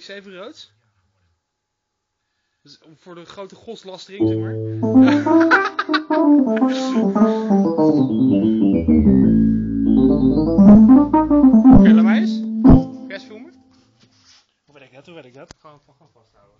DX7 Rhodes. Dus voor de grote godslastering, zeg maar. Oké, laat mij eens. Kerst filmen. Hoe weet ik dat? Gewoon vasthouden.